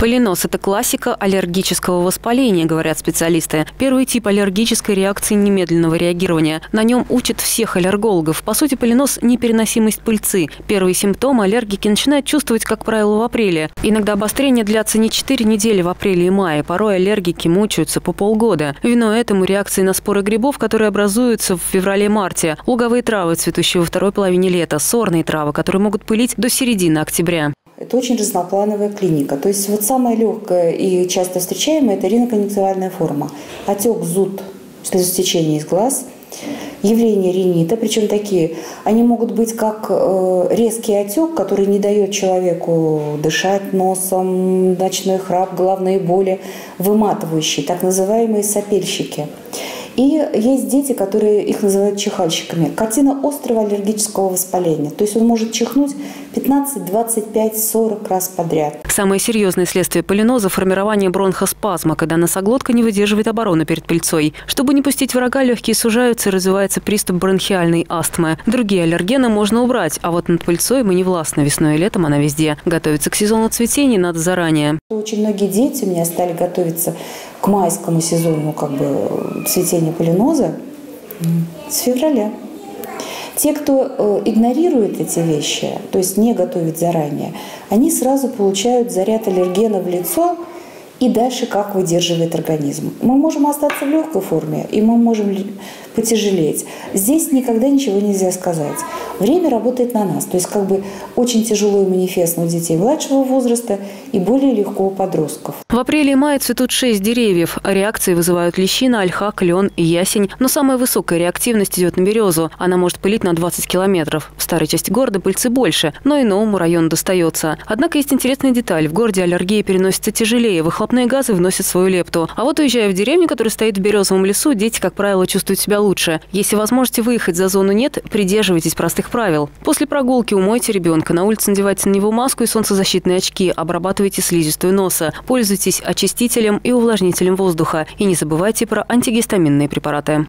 Полинос – это классика аллергического воспаления, говорят специалисты. Первый тип аллергической реакции немедленного реагирования. На нем учат всех аллергологов. По сути, полинос – непереносимость пыльцы. Первые симптомы аллергики начинают чувствовать, как правило, в апреле. Иногда обострения длятся не 4 недели в апреле и мае. Порой аллергики мучаются по полгода. Виной этому реакции на споры грибов, которые образуются в феврале-марте. Луговые травы, цветущие во второй половине лета. Сорные травы, которые могут пылить до середины октября. Это очень разноплановая клиника. То есть вот самая легкая и часто встречаемая – это риноконъюнктивальная форма. Отек, зуд, слезотечение из глаз, явление ринита. Причем такие, они могут быть как резкий отек, который не дает человеку дышать носом, ночной храп, головные боли, выматывающие, так называемые сопельщики. И есть дети, которые их называют чихальщиками. Картина острого аллергического воспаления. То есть он может чихнуть 15, 25, 40 раз подряд. Самое серьезное следствие полиноза – формирование бронхоспазма, когда носоглотка не выдерживает обороны перед пыльцой. Чтобы не пустить врага, легкие сужаются и развивается приступ бронхиальной астмы. Другие аллергены можно убрать, а вот над пыльцой мы не властны. Весной и летом она везде. Готовиться к сезону цветения надо заранее. Очень многие дети у меня стали готовиться к майскому сезону цветения полиноза с февраля. Те, кто игнорирует эти вещи, то есть не готовит заранее, они сразу получают заряд аллергена в лицо и дальше как выдерживает организм. Мы можем остаться в легкой форме и мы можем потяжелеть. Здесь никогда ничего нельзя сказать. Время работает на нас. То есть очень тяжелый манифест у детей младшего возраста и более легко у подростков. В апреле и мае цветут 6 деревьев. Реакции вызывают лещина, ольха, клен и ясень. Но самая высокая реактивность идет на березу. Она может пылить на 20 километров. В старой части города пыльцы больше, но иному району достается. Однако есть интересная деталь. В городе аллергия переносится тяжелее. Выхлопные газы вносят свою лепту. А вот уезжая в деревню, которая стоит в березовом лесу, дети, как правило, чувствуют себя лучше. Если возможности выехать за зону нет, придерживайтесь простых правил. После прогулки умойте ребенка, на улице надевайте на него маску и солнцезащитные очки, обрабатывайте слизистую носа, пользуйтесь очистителем и увлажнителем воздуха и не забывайте про антигистаминные препараты.